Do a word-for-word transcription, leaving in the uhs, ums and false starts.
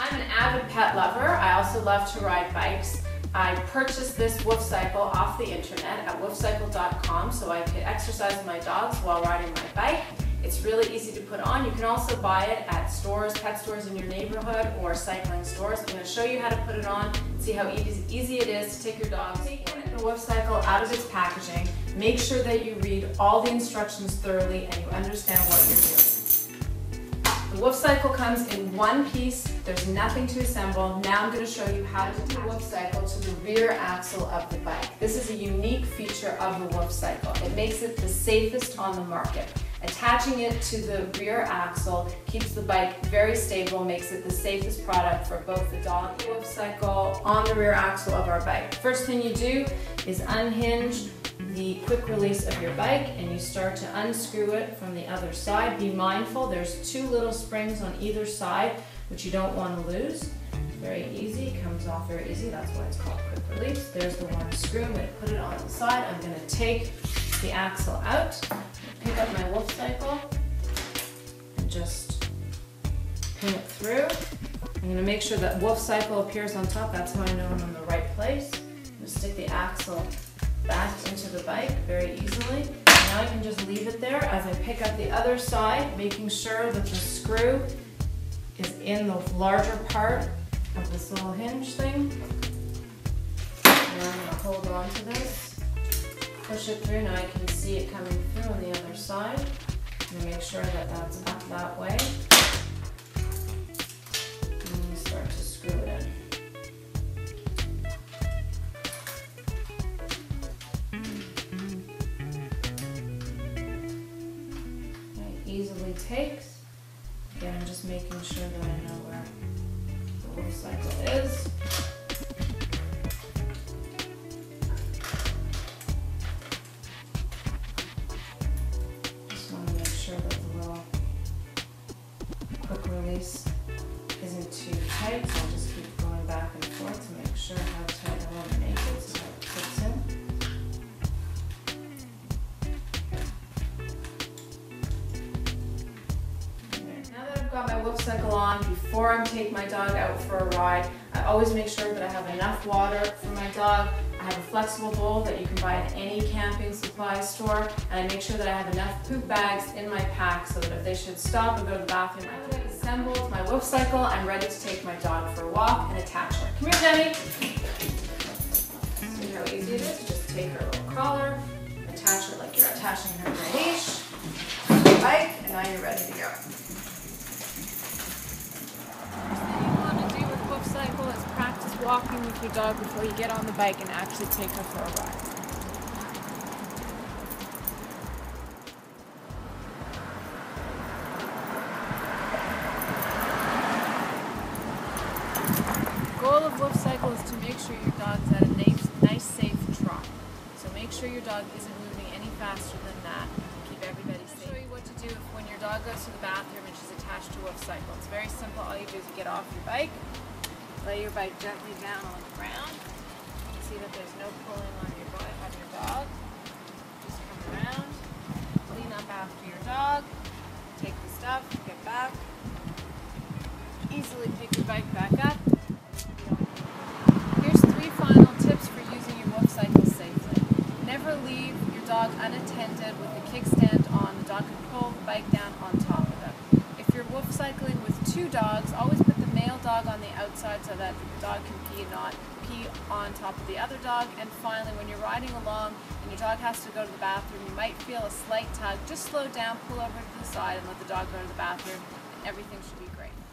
I'm an avid pet lover. I also love to ride bikes. I purchased this WoofCycle off the internet at woof cycle dot com so I could exercise my dogs while riding my bike. It's really easy to put on. You can also buy it at stores, pet stores in your neighborhood or cycling stores. I'm going to show you how to put it on, see how easy, easy it is to take your dog. Taking a WoofCycle out of its packaging, make sure that you read all the instructions thoroughly and you understand what you're doing. The WoofCycle comes in one piece, there's nothing to assemble. Now I'm going to show you how to attach the WoofCycle to the rear axle of the bike. This is a unique feature of the WoofCycle. It makes it the safest on the market. Attaching it to the rear axle keeps the bike very stable, makes it the safest product for both the dog and the WoofCycle on the rear axle of our bike. First thing you do is unhinge the quick release of your bike and you start to unscrew it from the other side. Be mindful, there's two little springs on either side which you don't want to lose. Very easy, comes off very easy, that's why it's called quick release. There's the one screw, I'm going to put it on the side. I'm going to take the axle out, pick up my WoofCycle and just pin it through. I'm going to make sure that WoofCycle appears on top, that's how I know I'm in the right place. I'm going to stick the axle back into the bike very easily. Now I can just leave it there as I pick up the other side, making sure that the screw is in the larger part of this little hinge thing. And I'm going to hold on to this, push it through. Now I can see it coming through on the other side. And make sure that that's up that way. And you start to screw it in. Easily takes. Again, I'm just making sure that I know where the WoofCycle is. Just want to make sure that the little quick release isn't too tight, so I'll just keep going back and forth to make sure how tight I want to make it so that it fits in. Got my WoofCycle on. Before I take my dog out for a ride, I always make sure that I have enough water for my dog. I have a flexible bowl that you can buy at any camping supply store, and I make sure that I have enough poop bags in my pack so that if they should stop and go to the bathroom, I can assemble my WoofCycle. I'm ready to take my dog for a walk and attach her. Come here, Demi. See how easy it is? Just take her little collar, attach her like you're attaching her to a leash, bike, and now you're ready to go. Walking with your dog before you get on the bike and actually take her for a ride. The goal of WoofCycle is to make sure your dog's at a nice, safe trot. So make sure your dog isn't moving any faster than that. Keep everybody safe. I'll show you what to do if, when your dog goes to the bathroom and she's attached to WoofCycle. It's very simple. All you do is you get off your bike. Lay your bike gently down on the ground. You see that there's no pulling on your body, on your dog. Just come around, clean up after your dog, take the stuff, get back. Easily pick your bike back up. Here's three final tips for using your WoofCycle safely. Never leave your dog unattended with the kickstand on. The dog can pull the bike down on top of them. If you're WoofCycling with two dogs, always put male dog on the outside so that the dog can pee and not pee on top of the other dog. And finally, when you're riding along and your dog has to go to the bathroom, you might feel a slight tug. Just slow down, pull over to the side and let the dog go to the bathroom, and everything should be great.